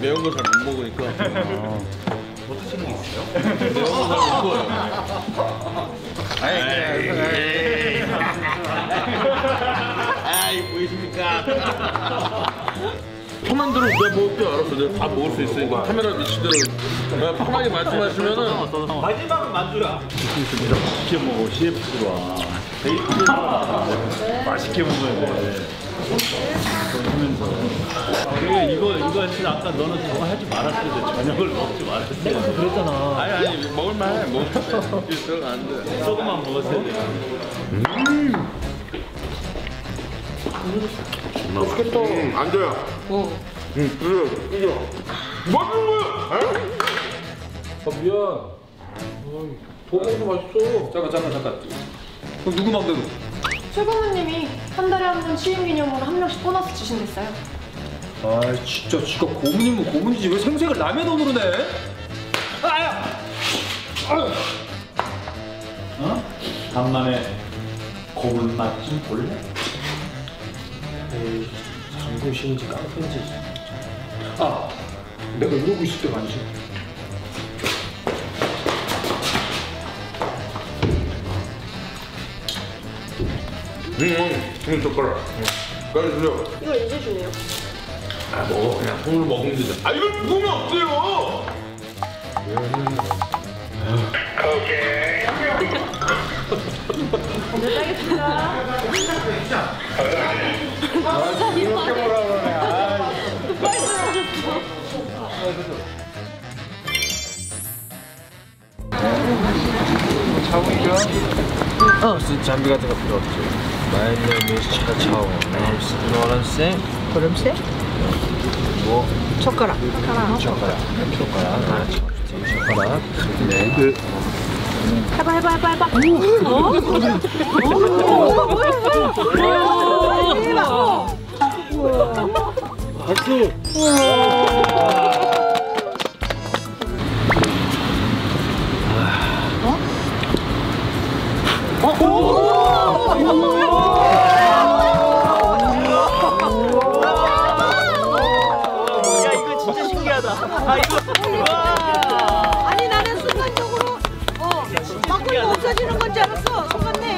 매운 거 잘 못 먹으니까. 뭐 하시는 게 있어요? 매운 거 잘 못 먹어요. 아이 보이십니까? 폼만 들어 내가 먹을 줄 알았어. 내가 밥 먹을 수 있으니까. 카메라 미치대로 내가 폼만이 말씀하시면은 마지막은 만두야. 진짜 맛있게 먹어. CF 들어와. 맛있게 먹어야 돼. 그러니까 이거 진짜 아까 너는 저거 하지 말았을 때 저녁을 먹지 말았을 때 내가 그랬잖아. 아니 먹을만해. 먹을 수 있어. 안 돼. 조금만 먹었을 때. 맛있겠다. 안 돼요. 응. 그래. 맛있는 거야. 아 미안. 도봉도 맛있어. 잠깐. 그럼 누구 맘대로? 최고모님이 한 달에 한 번 취임기념으로 한 명씩 보너스 주신댔어요. 아 진짜 지가 고문이면 고문이지 왜 생색을 남의 돈으로 내? 아야! 어? 간만에 고문 맛 좀 볼래? 에이 잠그신지 깡패인지. 아! 내가 이러고 있을 때가 아니지. 응, 젓가락. 빨리 주세요. 이걸 이제 주네요. 아, 먹어. 그냥 손으로 먹으면 되잖아. 아, 이걸 먹으면 없어요! 오케이. 오늘 따겠습니다. 아, 이렇게 뭐라 그러네. 아, 빨리 들어가서. 차오이죠? 어, 장비 같은 거 필요 없죠. My name is 차차오. It's 노란색. 노란색? 뭐? 젓가락. 네. 그. 해봐. 오! 아, 이거. 아니 나는 순간적으로 막걸리 없어지는 건 줄 알았어. 손맞네.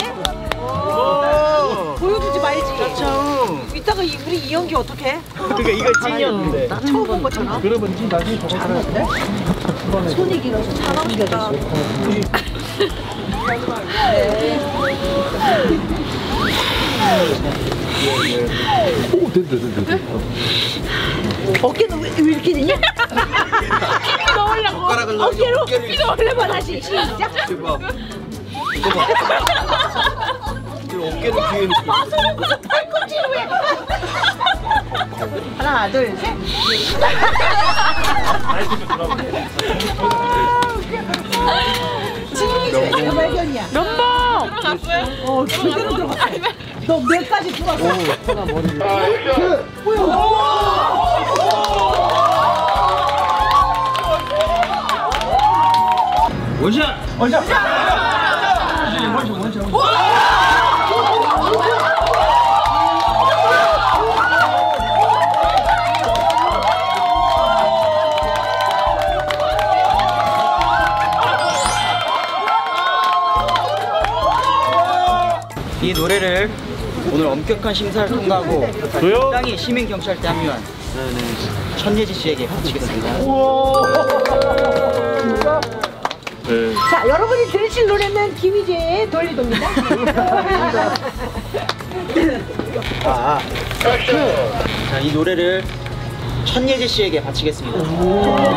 보여주지 말지. 차차오. 이따가 우리 이연기 어떡해? 그러니까 이거 찐이었는데. 처음 본 거잖아. 그러면지 나중에 저거 잘하는데? 손이 길어서 잘하겠다. 오, 됐다. 어깨는 왜 이렇게 되냐? 어깨를 넣으려고. 어깨로 넣으려고 다시 시작. 이거 봐. 어깨를 뒤에 놓고. 아, 손을 무슨 팔꿈치로 왜? 하나, 둘, 셋. 지금 발견이야. 몇 번? 들어갔어요? 제대로 들어갔어. 너 뇌까지 들어갔어. 원샷. 이 노래를 오늘 엄격한 심사를 통과하고 당당히 시민경찰대 합류한 천예지 씨에게 바치겠습니다. 진짜? 네. 자, 여러분이 들으신 노래는 김희재의 돌리도입니다. 자, 이 노래를 천예지 씨에게 바치겠습니다.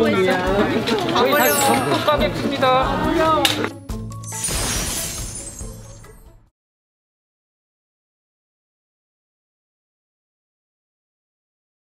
저희 다시 전국 가겠습니다.